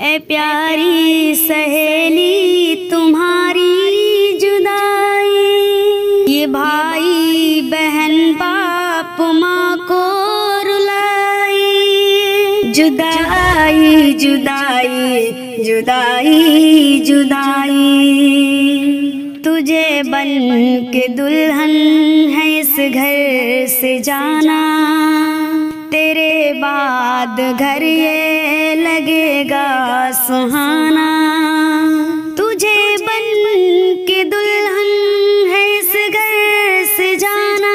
ए प्यारी सहेली तुम्हारी जुदाई, ये भाई बहन बाप माँ को रुलाई। जुदाई जुदाई जुदाई जुदाई, तुझे बन के दुल्हन है इस घर से जाना। तेरे बाद घर ये लगेगा सुहाना। तुझे बन के दुल्हन है इस घर से जाना।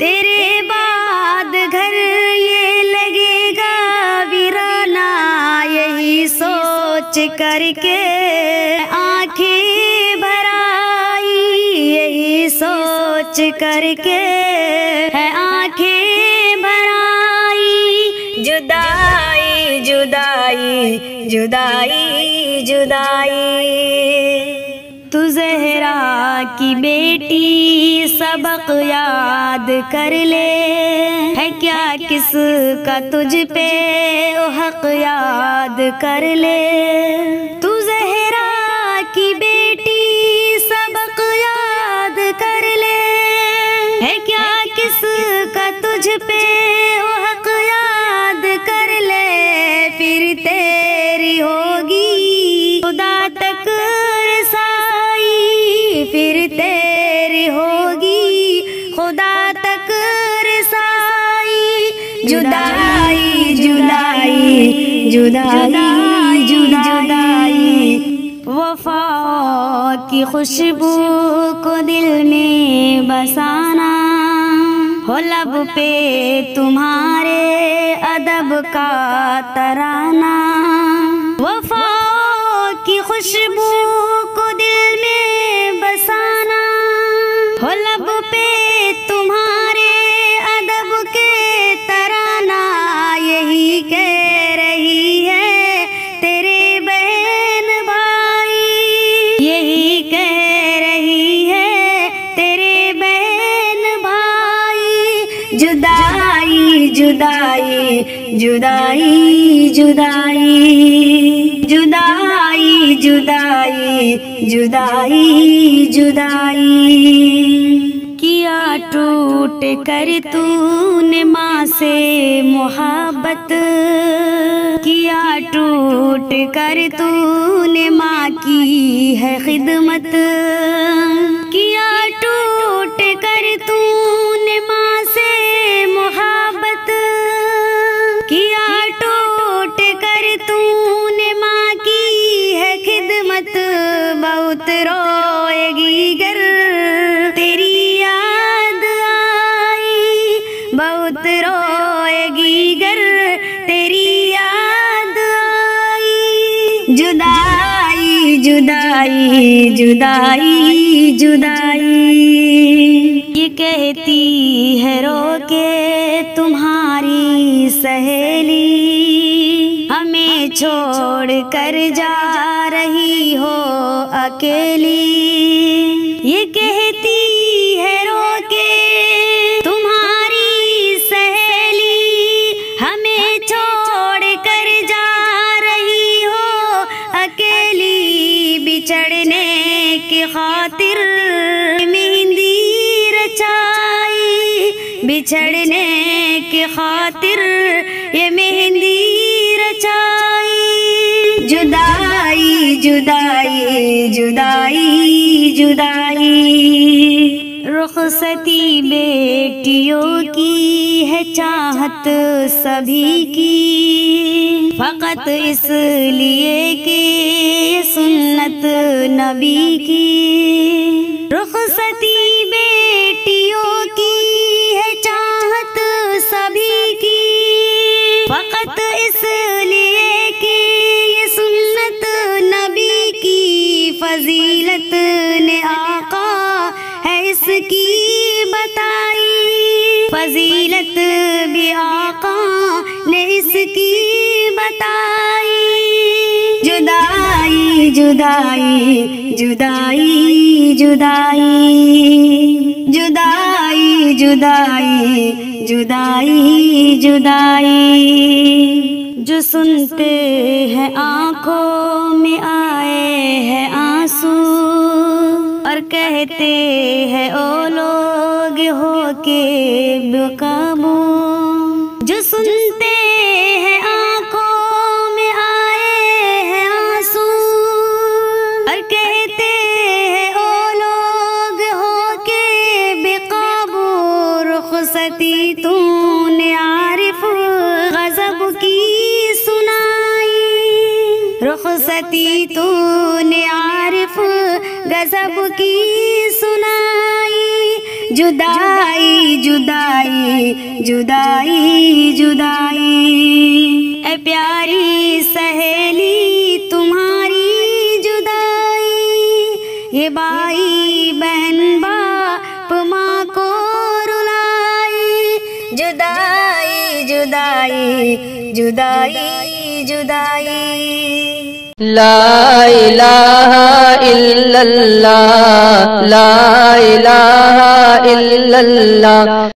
तेरे बाद घर ये लगेगा वीराना। यही सोच करके आँखें भर आई, यही सोच करके है आँखें जुदाई जुदाई जुदाई जुदाई। तू ज़हरा की बेटी सबक याद कर ले, है क्या किस का तुझ पे ओ हक याद कर ले। तू ज़हरा की बेटी सबक याद कर ले, है क्या किस का तुझ पे ओ हक कर ले। फिर तेरी होगी खुदा तक रसाई, फिर तेरी होगी खुदा तक रसाई। जुदाई जुदाई जुदाई जुदाई, वफा की खुशबू को दिल में बसाना। हो लब पे तुम्हारे अदब का तराना। वफा की खुशबू को दिल में बसाना। हो लब पे तुम्हारे अदब के तराना। यही कह रही है तेरे बहन भाई, यही कह रही है तेरे बहन भाई। जुदाई जुदाई जुदाई जुदाई जुदाई जुदाई जुदाई जुदाई। किया टूट कर तूने माँ से मोहब्बत, किया टूट कर तूने माँ की है खिदमत। किया टूट कर तूने माँ से मोहब्बत, किया टूट कर तूने माँ की है खिदमत। बहुत रोएगी गर तेरी याद आई, बहुत रोएगी गर तेरी याद आई। जुदाई जुदाई जुदाई जुदाई, ये कहती है रो के तुम्हारी सहेली, हमें छोड़ कर जा रही हो अकेली। ये कहती है रो के तुम्हारी सहेली, हमें छोड़ कर जा रही हो अकेली। बिछड़ने की खातिर मेहंदी रचाई, बिछड़ने की खातिर ये मेहंदी रचाई। जुदाई जुदाई जुदाई जुदाई, रुखसती बेटियों की है चाहत सभी की। फकत इसलिए कि सुन्नत नबी की। रुखसती बेटियों की है चाहत सभी की। फकत इसलिए कि ये सुन्नत नबी की। फजीलत ने आका है इसकी बताई, फजीलत भी आका ने इसकी बताई। जुदाई जुदाई जुदाई जुदाई जुदाई जुदाई जुदाई जुदाई। जो सुनते हैं आंखों में आए हैं आंसू, और कहते हैं ओ लोग हो के बेकाबू। जो सुनते हैं आंखों में आए हैं आंसू, और कहते हैं ओ लोग हो के बेकाबू। रुखसती तूने आरिफ गजब की सुनाई, रुखसती तूने आरिफ गजब की सुनाई। जुदाई जुदाई जुदाई जुदाई, ऐ प्यारी सहेली तुम्हारी जुदाई। ये भाई बहन बाप माँ को रुलाई। जुदाई जुदाई जुदाई जुदाई। ला इलाहा इल्लल्लाह, ला इलाहा इल्लल्लाह।